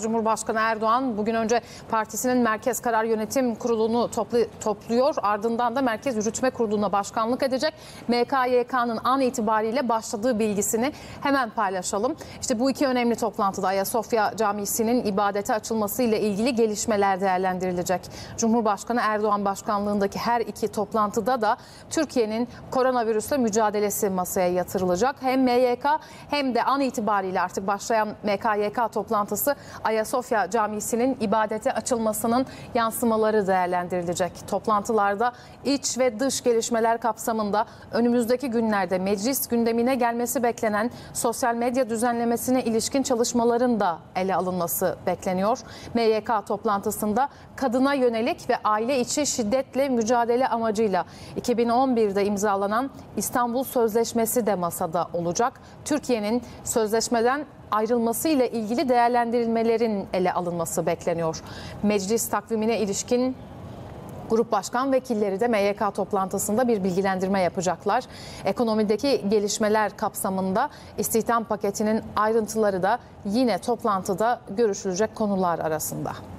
Cumhurbaşkanı Erdoğan bugün önce partisinin Merkez Karar Yönetim Kurulu'nu topluyor. Ardından da Merkez Yürütme Kurulu'na başkanlık edecek. MKYK'nın an itibariyle başladığı bilgisini hemen paylaşalım. İşte bu iki önemli toplantıda Ayasofya Camisi'nin ibadete açılmasıyla ilgili gelişmeler değerlendirilecek. Cumhurbaşkanı Erdoğan başkanlığındaki her iki toplantıda da Türkiye'nin koronavirüsle mücadelesi masaya yatırılacak. Hem MYK hem de an itibariyle artık başlayan MKYK toplantısı Ayasofya Camisi'nin ibadete açılmasının yansımaları değerlendirilecek. Toplantılarda iç ve dış gelişmeler kapsamında önümüzdeki günlerde meclis gündemine gelmesi beklenen sosyal medya düzenlemesine ilişkin çalışmaların da ele alınması bekleniyor. MYK toplantısında kadına yönelik ve aile içi şiddetle mücadele amacıyla 2011'de imzalanan İstanbul Sözleşmesi de masada olacak. Türkiye'nin sözleşmeden ayrılmasıyla ilgili değerlendirilmelerin ele alınması bekleniyor. Meclis takvimine ilişkin grup başkan vekilleri de MYK toplantısında bir bilgilendirme yapacaklar. Ekonomideki gelişmeler kapsamında istihdam paketinin ayrıntıları da yine toplantıda görüşülecek konular arasında.